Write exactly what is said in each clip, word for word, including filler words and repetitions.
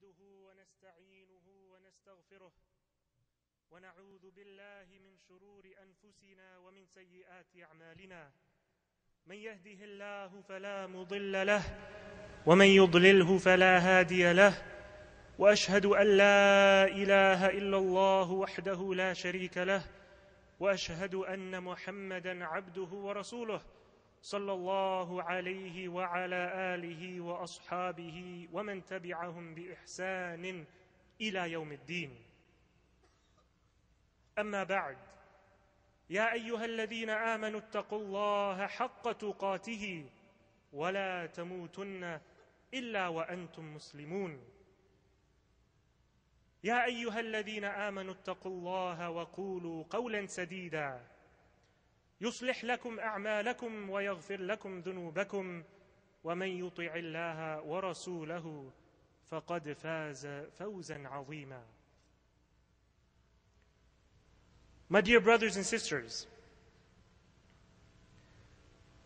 نحمده ونستعينه ونستغفره ونعوذ بالله من شرور أنفسنا ومن سيئات أعمالنا من يهده الله فلا مضل له ومن يضلله فلا هادي له وأشهد أن لا إله إلا الله وحده لا شريك له وأشهد أن محمدا عبده ورسوله صلى الله عليه وعلى آله وأصحابه ومن تبعهم بإحسان إلى يوم الدين أما بعد يا أيها الذين آمنوا اتقوا الله حق تقاته ولا تموتن إلا وأنتم مسلمون يا أيها الذين آمنوا اتقوا الله وقولوا قولا سديدا يصلح لكم أعمالكم ويغفر لكم ذنوبكم ومن يطع الله ورسوله فقد فاز فوزا عظيما. My dear brothers and sisters,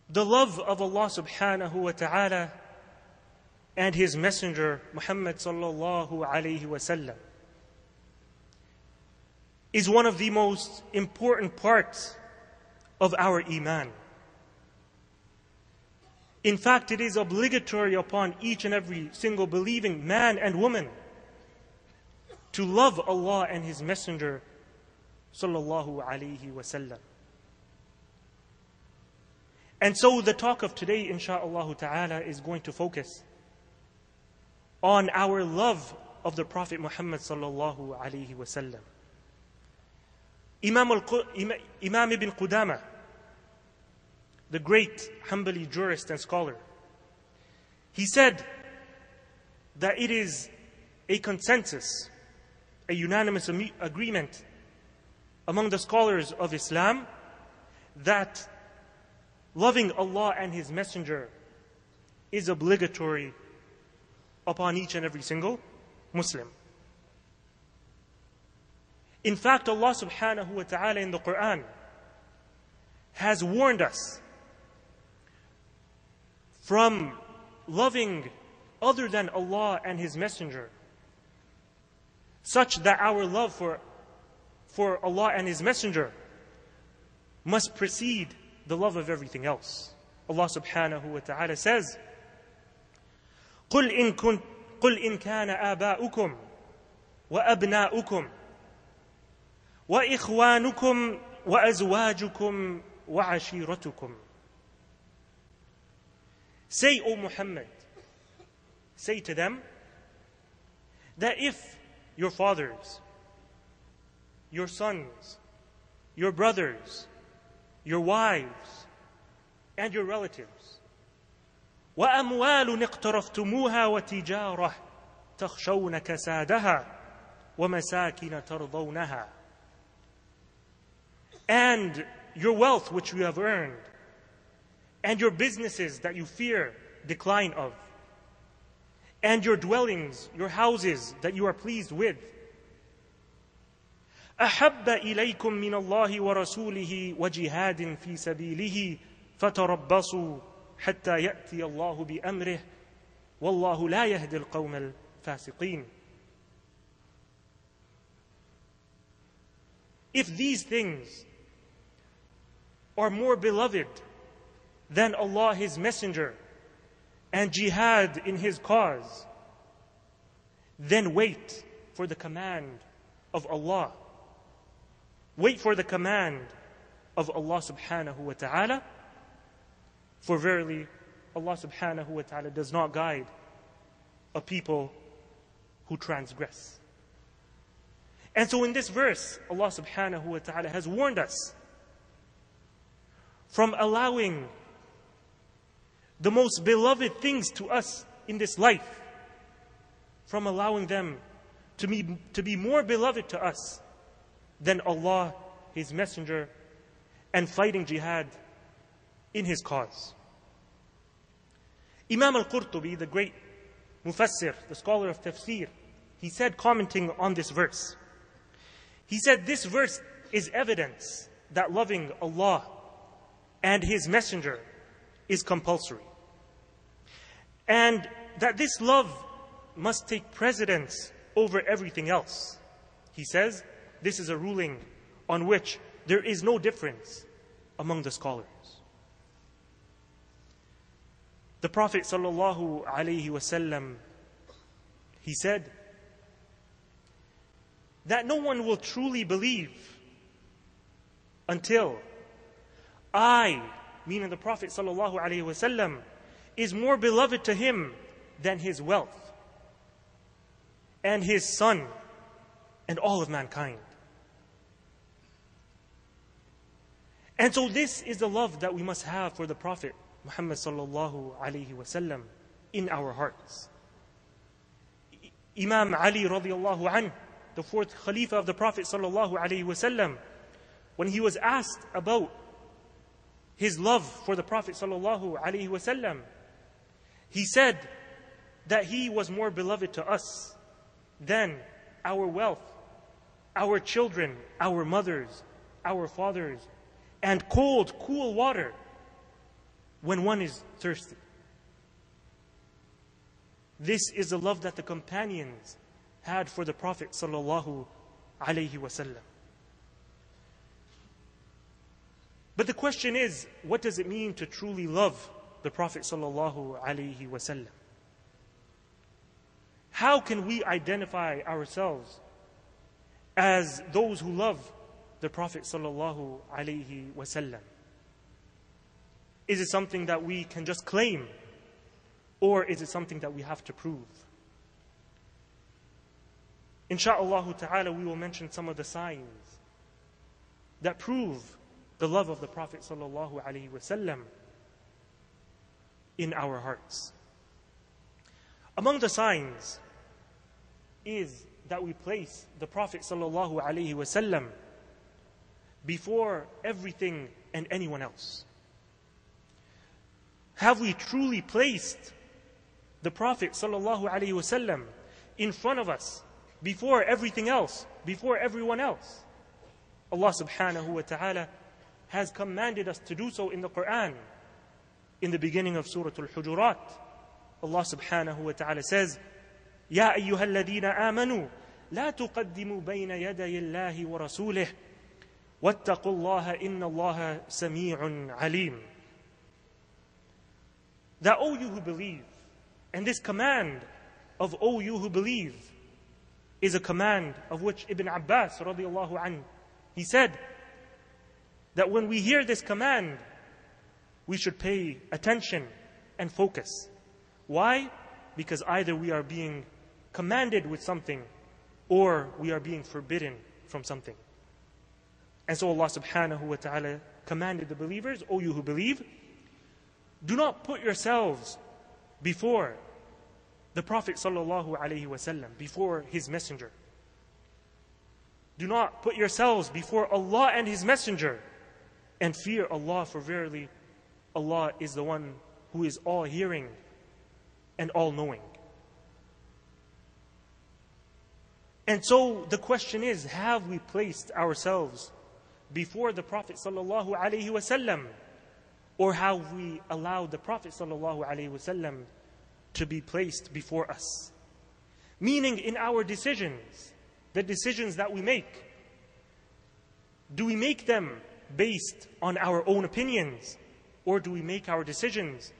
the love of Allah subhanahu wa ta'ala and His Messenger Muhammad sallallahu alayhi wa sallam is one of the most important parts of our iman. In fact, it is obligatory upon each and every single believing man and woman to love Allah and His Messenger sallallahu alayhi wa sallam. And so the talk of today, insha'Allah ta'ala, is going to focus on our love of the Prophet Muhammad sallallahu alayhi wa sallam. Imam, Imam Ibn Qudamah, the great Hanbali jurist and scholar, he said that it is a consensus, a unanimous agreement among the scholars of Islam that loving Allah and His Messenger is obligatory upon each and every single Muslim. In fact, Allah subhanahu wa ta'ala in the Quran has warned us from loving other than Allah and His Messenger, such that our love for, for Allah and His Messenger must precede the love of everything else. Allah subhanahu wa ta'ala says, قُلْ إِن, كن, قل إن كَانَ آبَاؤُكُمْ وَأَبْنَاؤُكُمْ وإخوانكم وأزواجكم وعشيرتكم. Say, O Muhammad, say to them that if your fathers, your sons, your brothers, your wives, and your relatives, وأموال اقترفتموها وتجارة تخشون كسادها ومساكن ترضونها, and your wealth which you have earned, and your businesses that you fear decline of, and your dwellings, your houses that you are pleased with, أحب إليكم من الله ورسوله وجهاد في سبيله فتربصوا حتى يأتي الله بأمره والله لا يهدي القوم الفاسقين. If these things are more beloved than Allah, His Messenger, and jihad in His cause, then wait for the command of Allah. Wait for the command of Allah subhanahu wa ta'ala, for verily Allah subhanahu wa ta'ala does not guide a people who transgress. And so in this verse, Allah subhanahu wa ta'ala has warned us from allowing the most beloved things to us in this life, from allowing them to be, to be more beloved to us than Allah, His Messenger, and fighting jihad in His cause. Imam al-Qurtubi, the great mufassir, the scholar of tafsir, he said, commenting on this verse, he said, this verse is evidence that loving Allah and His Messenger is compulsory, and that this love must take precedence over everything else. He says, this is a ruling on which there is no difference among the scholars. The Prophet sallallahu alaihi wasallam, he said that no one will truly believe until I, meaning the Prophet sallallahu alaihi wasallam, is more beloved to him than his wealth and his son and all of mankind. And so this is the love that we must have for the Prophet Muhammad sallallahu alaihi wasallam in our hearts. Imam Ali radiallahu anhu, the fourth Khalifa of the Prophet sallallahu alaihi wasallam, when he was asked about his love for the Prophet sallallahu alaihi wasallam, he said that he was more beloved to us than our wealth, our children, our mothers, our fathers, and cold, cool water when one is thirsty. This is the love that the companions had for the Prophet sallallahu alaihi wasallam. But the question is, what does it mean to truly love the Prophet sallallahu alaihi wasallam? How can we identify ourselves as those who love the Prophet sallallahu alaihi wasallam? Is it something that we can just claim, or is it something that we have to prove? Insha'Allah ta'ala, we will mention some of the signs that prove the love of the Prophet sallallahu alaihi wasallam in our hearts. Among the signs is that we place the Prophet sallallahu alaihi wasallam before everything and anyone else. Have we truly placed the Prophet sallallahu alaihi wasallam in front of us, before everything else, before everyone else? Allah subhanahu wa ta'ala has commanded us to do so in the Quran. In the beginning of Surah Al-Hujurat, Allah subhanahu wa ta'ala says, Ya ayyuhal ladhina amanu, la tuqaddimu bayna yaday Allahi wa rasulih, wattaqu Allaha inna Allaha sami'un alim. That, O you who believe, and this command of O you who believe is a command of which Ibn Abbas radiallahu anhu, he said that when we hear this command, we should pay attention and focus. Why? Because either we are being commanded with something, or we are being forbidden from something. And so Allah subhanahu wa ta'ala commanded the believers, O you who believe, do not put yourselves before the Prophet sallallahu alaihi wasallam, before his messenger. Do not put yourselves before Allah and his messenger, and fear Allah, for verily Allah is the one who is all-hearing and all-knowing. And so the question is, have we placed ourselves before the Prophet sallallahu alaihi wasallam, or have we allowed the Prophet sallallahu alaihi wasallam to be placed before us? Meaning, in our decisions, the decisions that we make, do we make them based on our own opinions, or do we make our decisions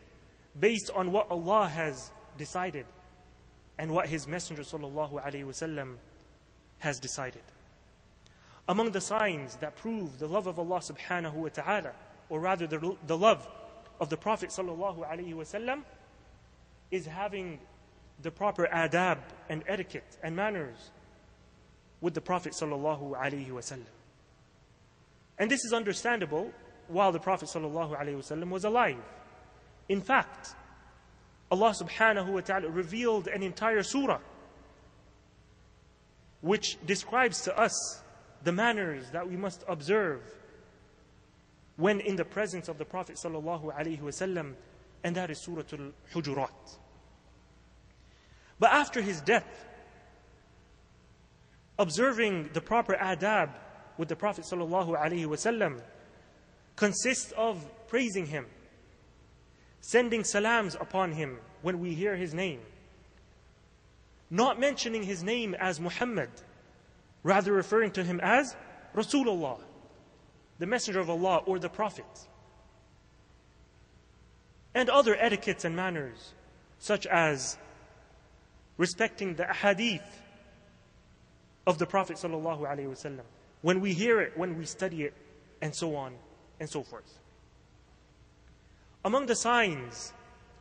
based on what Allah has decided and what His Messenger sallallahu alaihi wasallam has decided? Among the signs that prove the love of Allah subhanahu wa ta'ala, or rather the, the love of the Prophet sallallahu alaihi wasallam, is having the proper adab and etiquette and manners with the Prophet sallallahu alaihi wasallam. And this is understandable while the Prophet sallallahu alaihi wasallam was alive. In fact, Allah subhanahu wa ta'ala revealed an entire surah which describes to us the manners that we must observe when in the presence of the Prophet sallallahu alaihi wasallam, and that is Surah Al-Hujurat. But after his death, observing the proper adab with the Prophet sallallahu alaihi wasallam consists of praising him, sending salams upon him when we hear his name, not mentioning his name as Muhammad, rather referring to him as Rasulullah, the messenger of Allah or the prophet. And other etiquettes and manners, such as respecting the ahadith of the Prophet sallallahu alaihi wasallam, when we hear it, when we study it, and so on and so forth. Among the signs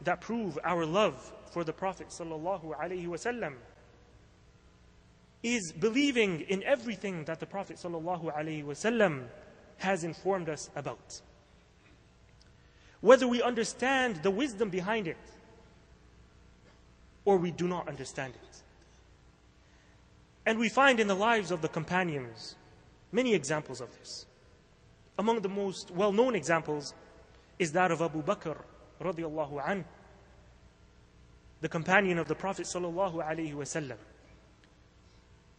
that prove our love for the Prophet sallallahu alaihi wasallam is believing in everything that the Prophet sallallahu alaihi wasallam has informed us about, whether we understand the wisdom behind it or we do not understand it. And we find in the lives of the companions many examples of this. Among the most well-known examples is that of Abu Bakr radiallahu anhu, the companion of the Prophet sallallahu alaihi wasallam.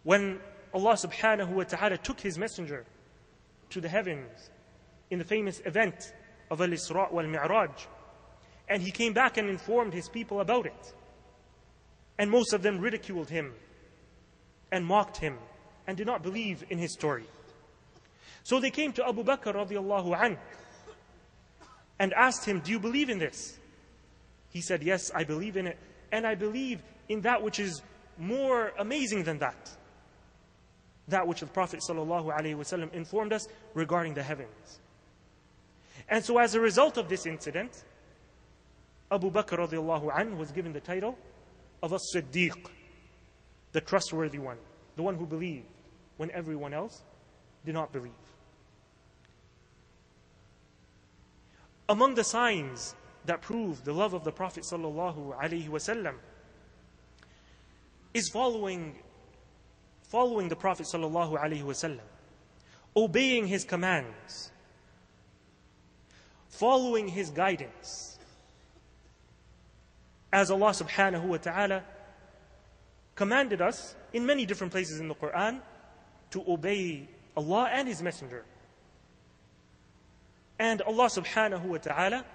When Allah subhanahu wa ta'ala took his messenger to the heavens in the famous event of Al-Isra wal-Mi'raj, and he came back and informed his people about it, and most of them ridiculed him and mocked him and did not believe in his story. So they came to Abu Bakr radiallahu anhu and asked him, "Do you believe in this?" He said, "Yes, I believe in it, and I believe in that which is more amazing than that, that which the Prophet sallallahu alaihi wasallam informed us regarding the heavens." And so as a result of this incident, Abu Bakr radiallahu anhu was given the title of As-Siddiq, the trustworthy one, the one who believed when everyone else did not believe. Among the signs that prove the love of the Prophet sallallahu alaihi wasallam is following following the Prophet sallallahu alaihi wasallam, obeying his commands, following his guidance. As Allah subhanahu wa ta'ala commanded us in many different places in the Quran to obey Allah and his messenger. And Allah subhanahu wa ta'ala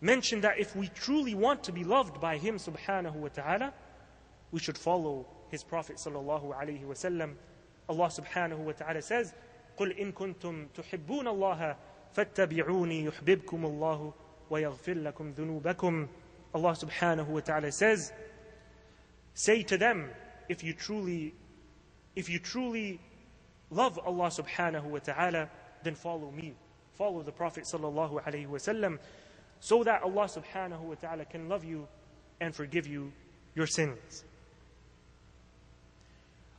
mentioned that if we truly want to be loved by him subhanahu wa ta'ala, we should follow his Prophet sallallahu alayhi wa sallam. Allah subhanahu wa ta'ala says, قُلْ إِن كُنْتُمْ تُحِبُّونَ اللَّهَ فَاتَّبِعُونِي يُحْبِبْكُمُ اللَّهُ وَيَغْفِرْ لَكُمْ ذُنُوبَكُمْ. Allah subhanahu wa ta'ala says, "Say to them, if you truly if you truly love Allah subhanahu wa ta'ala, then follow me, follow the Prophet sallallahu alaihi wasallam, so that Allah subhanahu wa ta'ala can love you and forgive you your sins."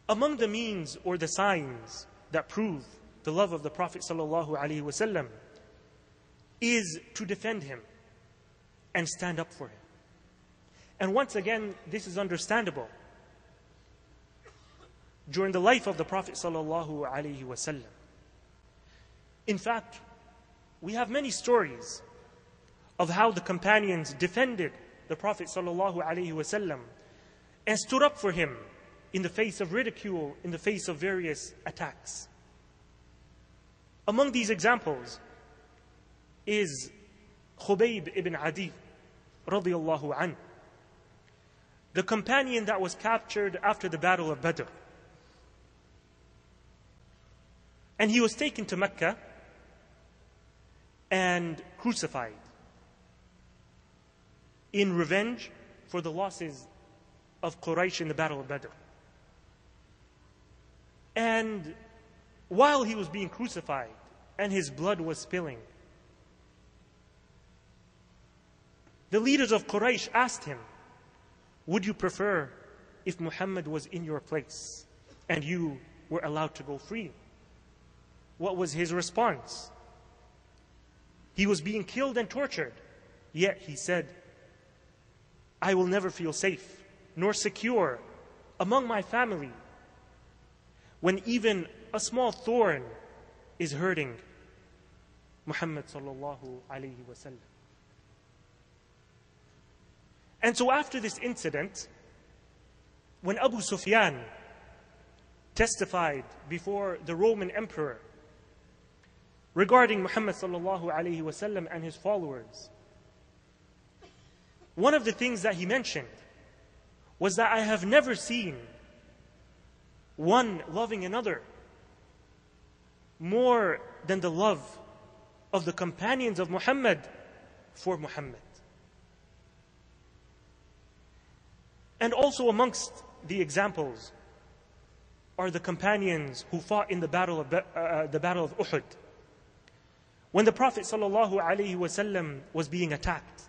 Among the means or the signs that prove the love of the Prophet sallallahu alaihi wasallam is to defend him and stand up for him. And once again, this is understandable. During the life of the Prophet sallallahu alaihi wasallam, in fact, we have many stories of how the companions defended the Prophet sallallahu alaihi wasallam and stood up for him in the face of ridicule, in the face of various attacks. Among these examples is Khubayb ibn Adi radiallahu anhu, the companion that was captured after the Battle of Badr. And he was taken to Mecca and crucified in revenge for the losses of Quraysh in the Battle of Badr. And while he was being crucified and his blood was spilling, the leaders of Quraysh asked him, "Would you prefer if Muhammad was in your place and you were allowed to go free?" What was his response? He was being killed and tortured, yet he said, "I will never feel safe nor secure among my family when even a small thorn is hurting Muhammad sallallahu alaihi wasallam." And so after this incident, when Abu Sufyan testified before the Roman emperor regarding Muhammad sallallahu alaihi wasallam and his followers, one of the things that he mentioned was that I have never seen one loving another more than the love of the companions of Muhammad for Muhammad. And also amongst the examples are the companions who fought in the battle of, uh, the battle of Uhud. When the Prophet ﷺ was being attacked,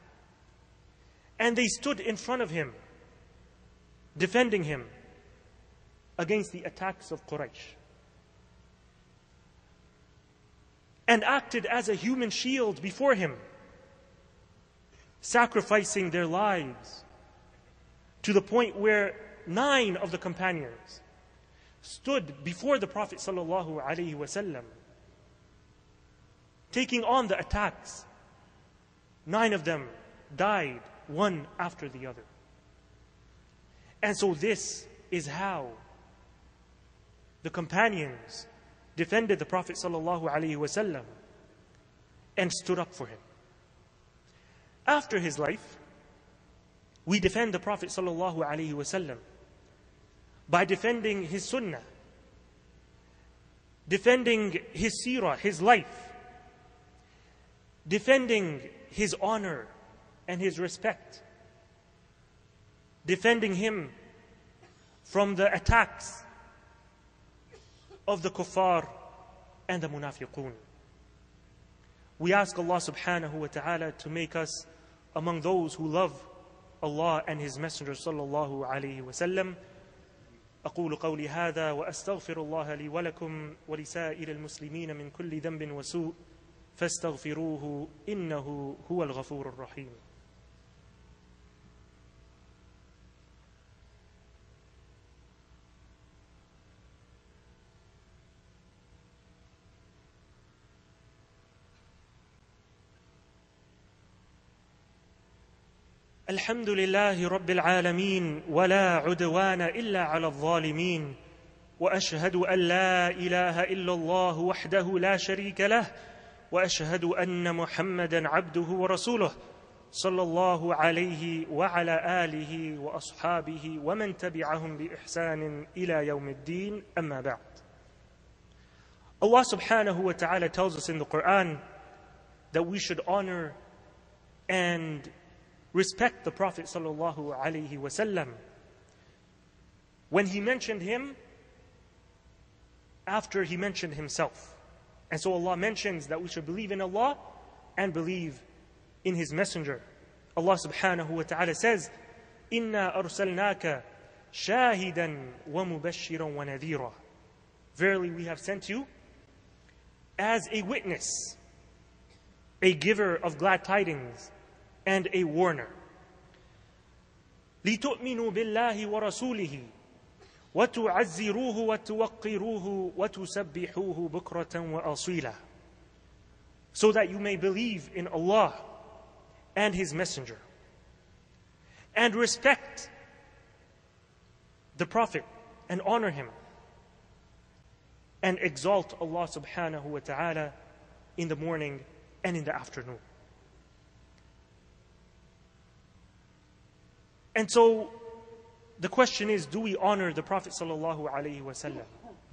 and they stood in front of him, defending him against the attacks of Quraysh, and acted as a human shield before him, sacrificing their lives to the point where nine of the companions stood before the Prophet ﷺ, taking on the attacks. Nine of them died, one after the other. And so this is how the companions defended the Prophet ﷺ and stood up for him. After his life, we defend the Prophet ﷺ by defending his sunnah, defending his seerah, his life, defending his honor and his respect, defending him from the attacks of the kuffar and the munafiqun. We ask Allah subhanahu wa ta'ala to make us among those who love Allah and His Messenger sallallahu alayhi wa sallam. أقول قولي هذا وأستغفر الله لي ولكم ولسائر المسلمين من كل ذنب وسوء فاستغفروه إنه هو الغفور الرحيم. الحمد لله رب العالمين ولا عدوان إلا على الظالمين وأشهد أن لا إله إلا الله وحده لا شريك له وأشهد أن محمدا عبده ورسوله صلى الله عليه وعلى آله وأصحابه ومن تبعهم بإحسان إلى يوم الدين أما بعد. Allah subhanahu wa ta'ala tells us in the Quran that we should honor and respect the Prophet sallallahu alaihi wasallam. When he mentioned him, after he mentioned himself. And so Allah mentions that we should believe in Allah and believe in His Messenger. Allah subhanahu wa ta'ala says, "Inna arsalnaka shahidan wa mubashiran wa nadhira." Verily we have sent you as a witness, a giver of glad tidings, and a warner. لِتُؤْمِنُوا بِاللَّهِ وَرَسُولِهِ وَتُعَزِّرُوهُ وَتُوَقِّرُوهُ وَتُسَبِّحُوهُ بُكْرَةً وَأَصِيلًا. So that you may believe in Allah and His Messenger and respect the Prophet and honor him and exalt Allah subhanahu wa ta'ala in the morning and in the afternoon. And so the question is, do we honor the Prophet sallallahu alaihi wasallam?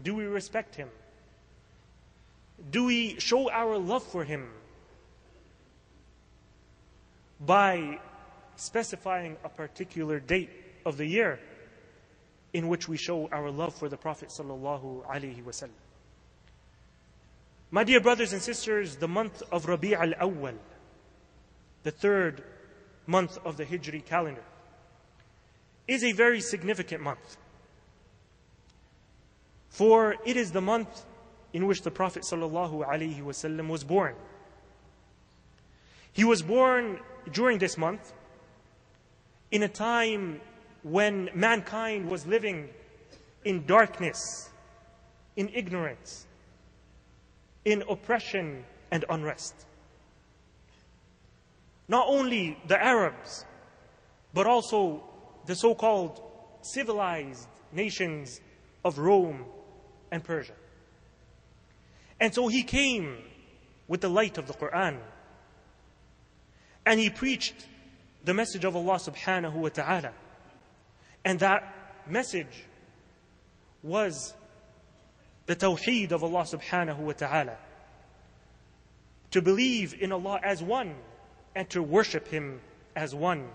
Do we respect him? Do we show our love for him by specifying a particular date of the year in which we show our love for the Prophet sallallahu alaihi wasallam? My dear brothers and sisters, the month of Rabi' al-Awwal, the third month of the Hijri calendar, is a very significant month. For it is the month in which the Prophet ﷺ was born. He was born during this month in a time when mankind was living in darkness, in ignorance, in oppression and unrest. Not only the Arabs, but also the so-called civilized nations of Rome and Persia. And so he came with the light of the Quran, and he preached the message of Allah subhanahu wa ta'ala, And that message was the tawheed of Allah subhanahu wa ta'ala. To believe in Allah as one and to worship Him as one.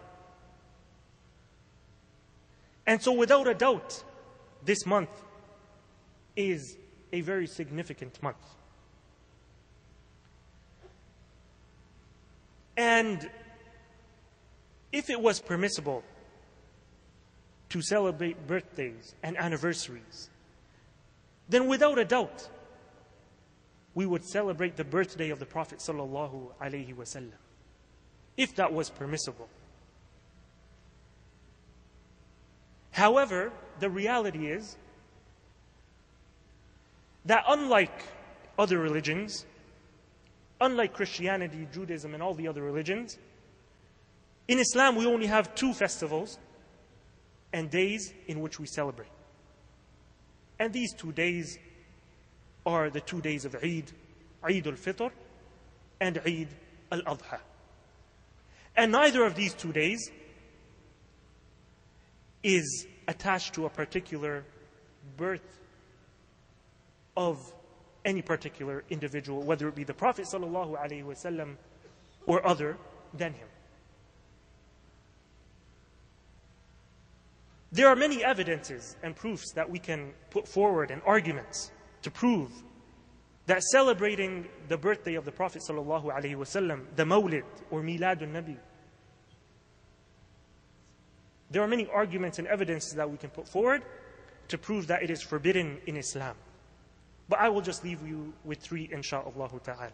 And so without a doubt, this month is a very significant month. And if it was permissible to celebrate birthdays and anniversaries, then without a doubt, we would celebrate the birthday of the Prophet sallallahu alaihi wasallam, if that was permissible. However, the reality is that unlike other religions, unlike Christianity, Judaism, and all the other religions, in Islam we only have two festivals and days in which we celebrate. And these two days are the two days of Eid, Eid al-Fitr and Eid al-Adha. And neither of these two days is attached to a particular birth of any particular individual, whether it be the Prophet sallallahu alaihi wasallam or other than him. There are many evidences and proofs that we can put forward and arguments to prove that celebrating the birthday of the Prophet sallallahu alaihi wasallam, the Mawlid or Miladun Nabi, there are many arguments and evidences that we can put forward to prove that it is forbidden in Islam. But I will just leave you with three, insha'Allah ta'ala.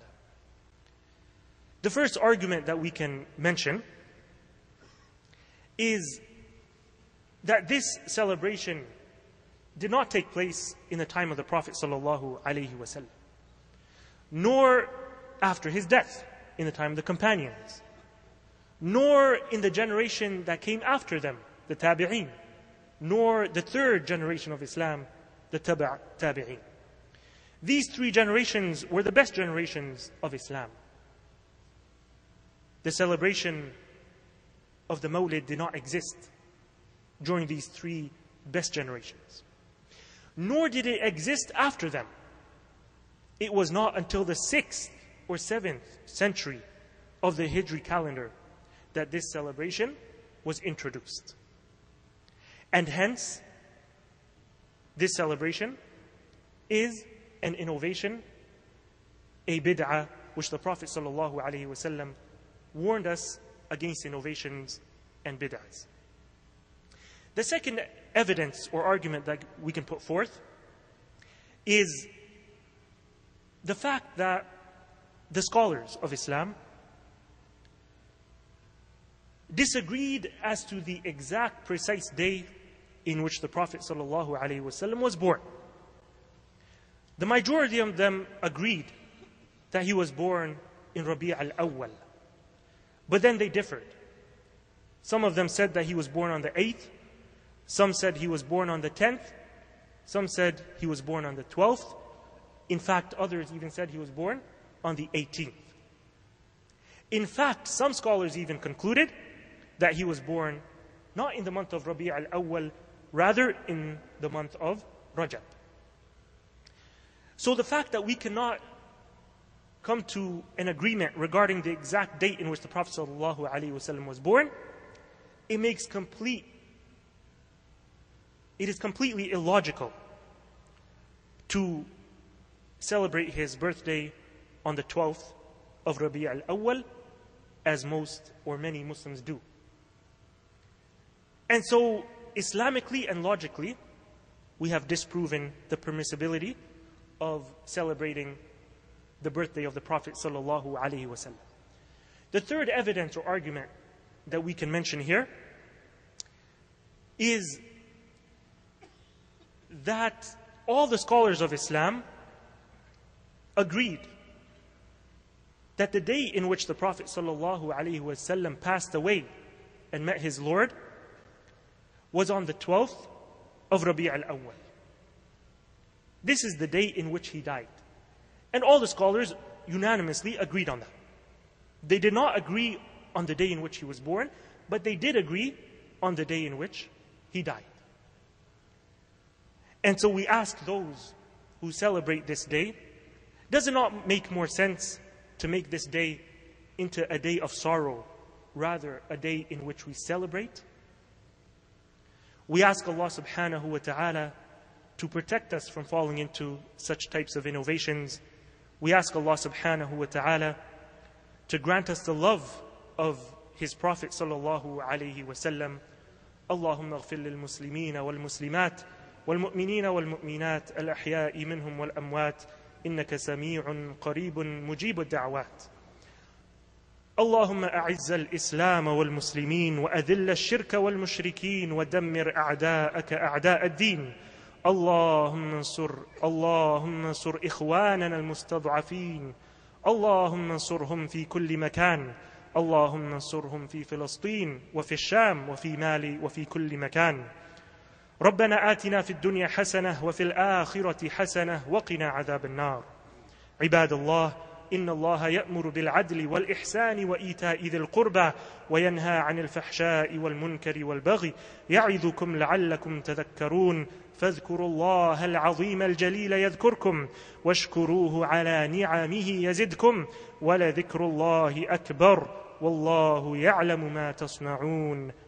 The first argument that we can mention is that this celebration did not take place in the time of the Prophet sallallahu alaihi wasallam, nor after his death in the time of the companions, nor in the generation that came after them, the Tabi'een, nor the third generation of Islam, the Tabi'een. Tabi These three generations were the best generations of Islam. The celebration of the Mawlid did not exist during these three best generations. Nor did it exist after them. It was not until the sixth or seventh century of the Hijri calendar that this celebration was introduced. And hence, this celebration is an innovation, a bid'ah, which the Prophet sallallahu alaihi wasallam warned us against innovations and bid'ahs. The second evidence or argument that we can put forth is the fact that the scholars of Islam disagreed as to the exact precise day in which the Prophet sallallahu alaihi wasallam was born. The majority of them agreed that he was born in Rabi' al-Awwal. But then they differed. Some of them said that he was born on the eighth. Some said he was born on the tenth. Some said he was born on the twelfth. In fact, others even said he was born on the eighteenth. In fact, some scholars even concluded that he was born not in the month of Rabi' al-Awwal, rather in the month of Rajab. So the fact that we cannot come to an agreement regarding the exact date in which the Prophet sallallahu alaihi wasallam was born, it makes complete, it is completely illogical to celebrate his birthday on the twelfth of Rabi' al-Awwal, as most or many Muslims do. And so, Islamically and logically, we have disproven the permissibility of celebrating the birthday of the Prophet sallallahu alaihi wasallam. The third evidence or argument that we can mention here is that all the scholars of Islam agreed that the day in which the Prophet sallallahu alaihi wasallam passed away and met his Lord was on the twelfth of Rabi' al-Awwal. This is the day in which he died. And all the scholars unanimously agreed on that. They did not agree on the day in which he was born, but they did agree on the day in which He died. And so we ask those who celebrate this day, does it not make more sense to make this day into a day of sorrow, rather a day in which we celebrate? We ask Allah subhanahu wa ta'ala to protect us from falling into such types of innovations. We ask Allah subhanahu wa ta'ala to grant us the love of His Prophet sallallahu alayhi wa sallam. Allahumma ighfir lil muslimina wal muslimat wal mu'minina wal mu'minat al ahya'i minhum wal amwat innaka sami'un qareebun mujibud da'wat. اللهم أعز الإسلام والمسلمين وأذل الشرك والمشركين ودمر أعداءك أعداء الدين. اللهم انصر اللهم انصر إخواننا المستضعفين. اللهم انصرهم في كل مكان. اللهم انصرهم في فلسطين وفي الشام وفي مالي وفي كل مكان. ربنا آتنا في الدنيا حسنة وفي الآخرة حسنة وقنا عذاب النار. عباد الله، إن الله يأمر بالعدل والإحسان وإيتاء ذي القربى وينهى عن الفحشاء والمنكر والبغي يعظكم لعلكم تذكرون. فاذكروا الله العظيم الجليل يذكركم، واشكروه على نعمه يزدكم، ولذكر الله أكبر، والله يعلم ما تصنعون.